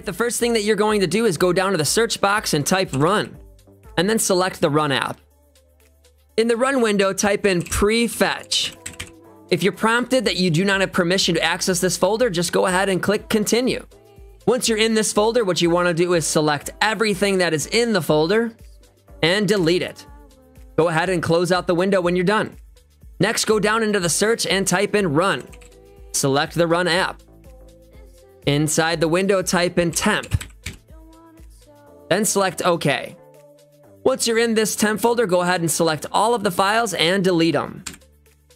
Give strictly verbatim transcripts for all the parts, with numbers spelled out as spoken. Alright, the first thing that you're going to do is go down to the search box and type Run, and then select the Run app. In the Run window, type in prefetch. If you're prompted that you do not have permission to access this folder, just go ahead and click Continue. Once you're in this folder, what you want to do is select everything that is in the folder and delete it. Go ahead and close out the window when you're done. Next, go down into the search and type in Run. Select the Run app. Inside the window, type in Temp. Then select OK. Once you're in this temp folder, go ahead and select all of the files and delete them.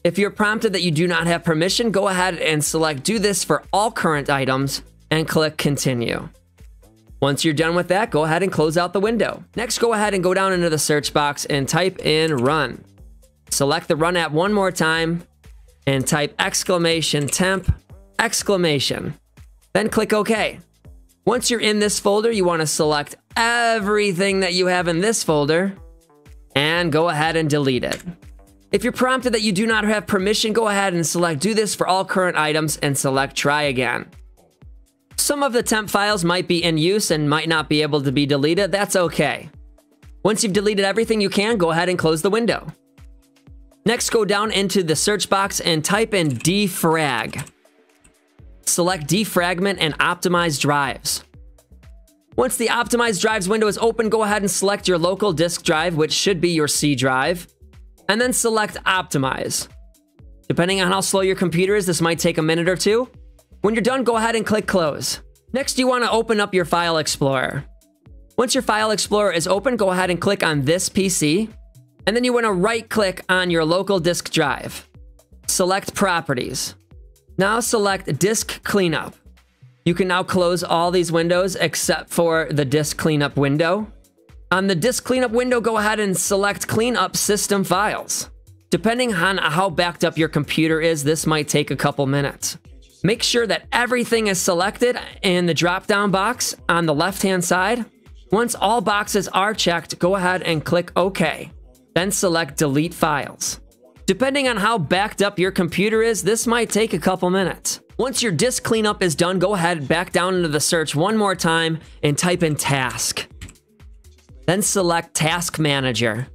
If you're prompted that you do not have permission, go ahead and select Do This for all current items and click Continue. Once you're done with that, go ahead and close out the window. Next, go ahead and go down into the search box and type in Run. Select the Run app one more time and type exclamation temp exclamation. Then click OK. Once you're in this folder, you want to select everything that you have in this folder and go ahead and delete it. If you're prompted that you do not have permission, go ahead and select Do This for all current items and select Try Again. Some of the temp files might be in use and might not be able to be deleted. That's okay. Once you've deleted everything you can, go ahead and close the window. Next, go down into the search box and type in defrag. Select defragment and optimize drives. Once the optimize drives window is open, go ahead and select your local disk drive, which should be your C drive, and then select optimize. Depending on how slow your computer is, this might take a minute or two. When you're done, go ahead and click close. Next, you want to open up your File Explorer. Once your File Explorer is open, go ahead and click on This P C, and then you want to right click on your local disk drive. Select Properties. Now select Disk Cleanup. You can now close all these windows except for the Disk Cleanup window. On the Disk Cleanup window, go ahead and select Clean Up System Files. Depending on how backed up your computer is, this might take a couple minutes. Make sure that everything is selected in the drop-down box on the left-hand side. Once all boxes are checked, go ahead and click OK. Then select Delete Files. Depending on how backed up your computer is, this might take a couple minutes. Once your disk cleanup is done, go ahead back down into the search one more time and type in Task. Then select Task Manager.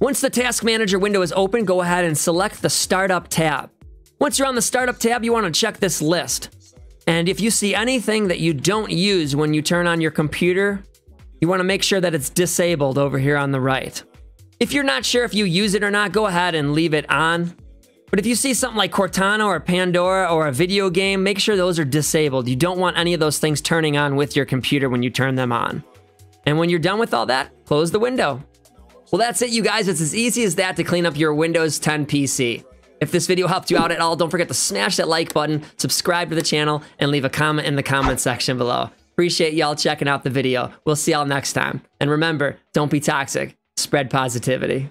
Once the Task Manager window is open, go ahead and select the Startup tab. Once you're on the Startup tab, you want to check this list. And if you see anything that you don't use when you turn on your computer, you want to make sure that it's disabled over here on the right. If you're not sure if you use it or not, go ahead and leave it on. But if you see something like Cortana or Pandora or a video game, make sure those are disabled. You don't want any of those things turning on with your computer when you turn them on. And when you're done with all that, close the window. Well, that's it, you guys. It's as easy as that to clean up your Windows ten P C. If this video helped you out at all, don't forget to smash that like button, subscribe to the channel, and leave a comment in the comment section below. Appreciate y'all checking out the video. We'll see y'all next time. And remember, don't be toxic. Spread positivity.